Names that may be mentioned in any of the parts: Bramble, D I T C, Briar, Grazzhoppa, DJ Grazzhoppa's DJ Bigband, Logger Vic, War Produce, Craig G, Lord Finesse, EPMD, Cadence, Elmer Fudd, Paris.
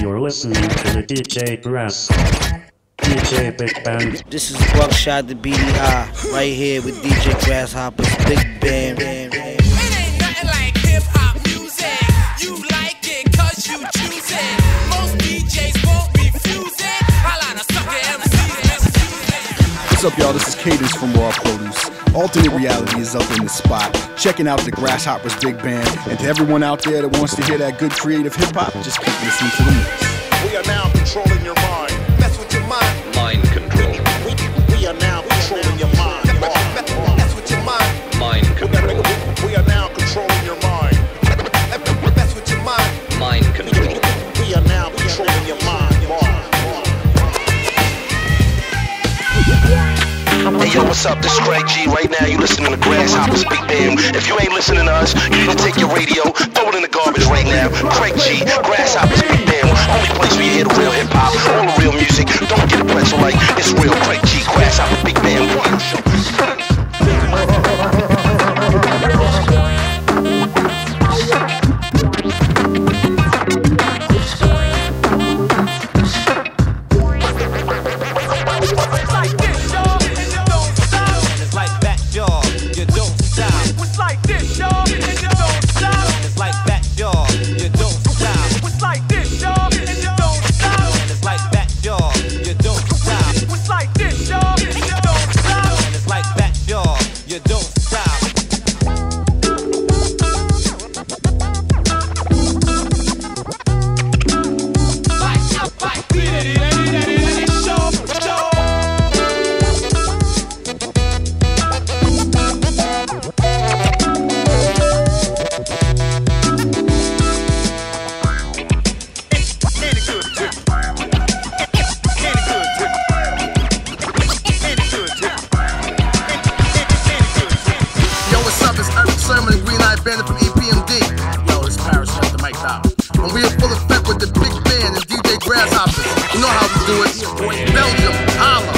You're listening to the DJ Grasshopper. DJ Big Band. This is Buck Shot the BDI right here with DJ Grasshopper's Big Band. It ain't nothing like hip hop music. You like it cause you choose it. Most DJs won't refuse it. Holla to sucker MCs. What's up, y'all? This is Cadence from War Produce. Alternate reality is up in the spot. Checking out the Grasshopper's Big Band. And to everyone out there that wants to hear that good creative hip hop, just keep listening to me. We are now controlling your mind. Mess with your mind. Mind control. We are now controlling your mind. Mess with your mind. Mind control. We are now controlling your mind. Mess with your mind. Mind control. We are now controlling your mind. Hey yo, what's up? This is Craig G. Right now you listening to Grasshopper's Big Band. If you ain't listening to us, you need to take your radio, throw it in the garbage right now. Craig G, Grasshopper's Big Band. Only place where you hear the real hip hop, all the real music. Don't get a pretzel like it's real. Craig G, Grasshopper's Big Band. Bandit from EPMD. Yo, this Paris got the mic down. When we are full effect with the big band and DJ Grasshopper. You know how we do it. Belgium, holla.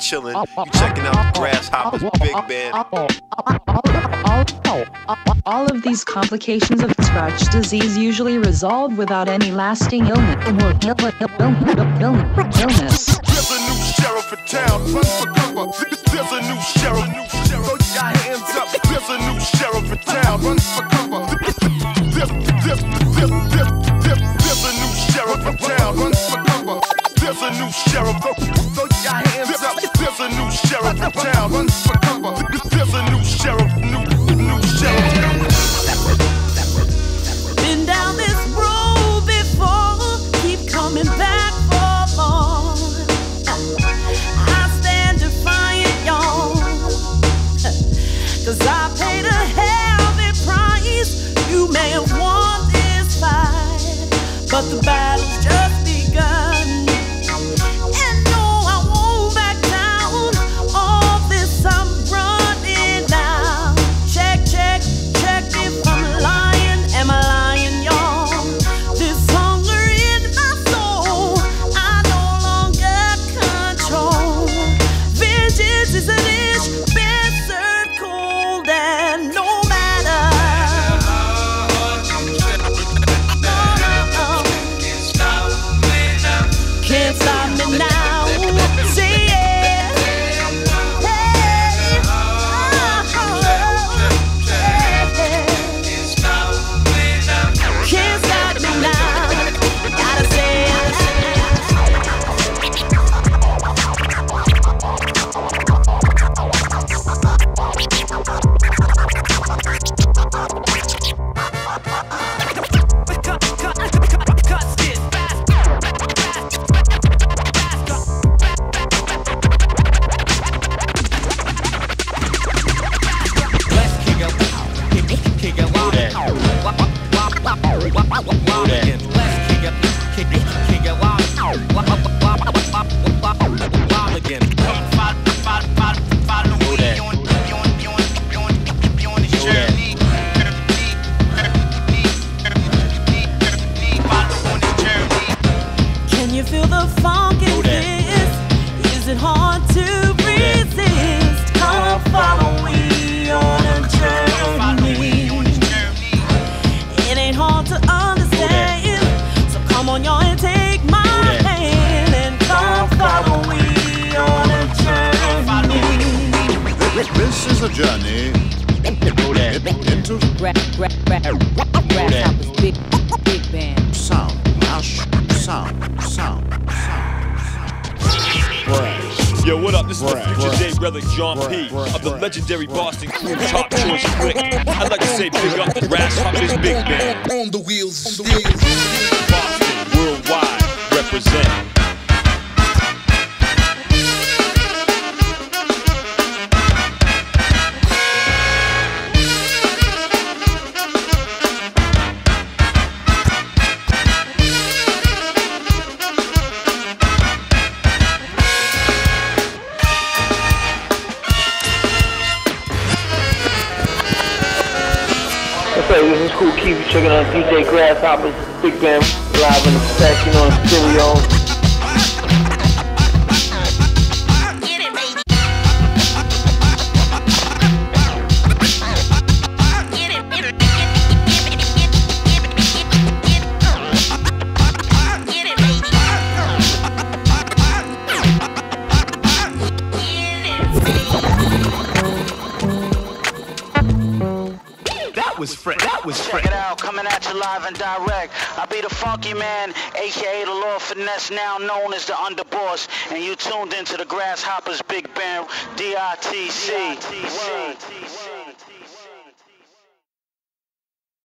Chilling, you checking out the Grasshopper's Big Band. All of these complications of Touch disease usually resolve without any lasting illness. There's a new sheriff in town. There's a new sheriff. Throw your hands up. There's a new sheriff in town. There's a new sheriff in town. There's a new sheriff. Throw your hands up. There's a new sheriff in town. There's a new sheriff, new sheriff. Been down this road before, keep coming back for more. I stand defiant, y'all. hard to resist. Come follow me on a journey. It ain't hard to understand, so come on y'all and take my hand and come follow me on a journey. This is a journey into Grasshopper's big band sound. Yo, what up? This is the future day brother John P of the legendary Boston crew Top Choice Flick. I'd like to say big up Grasshopper's big band. On the wheels of steel. Boston worldwide represent. This is Cool Keith, you're checking out DJ Grasshopper, Big Band, live in the set, you know, in the studio. Live and direct. I be the funky man, aka the Lord Finesse, now known as the Underboss, and you tuned into the Grasshopper's Big Band, D I T C.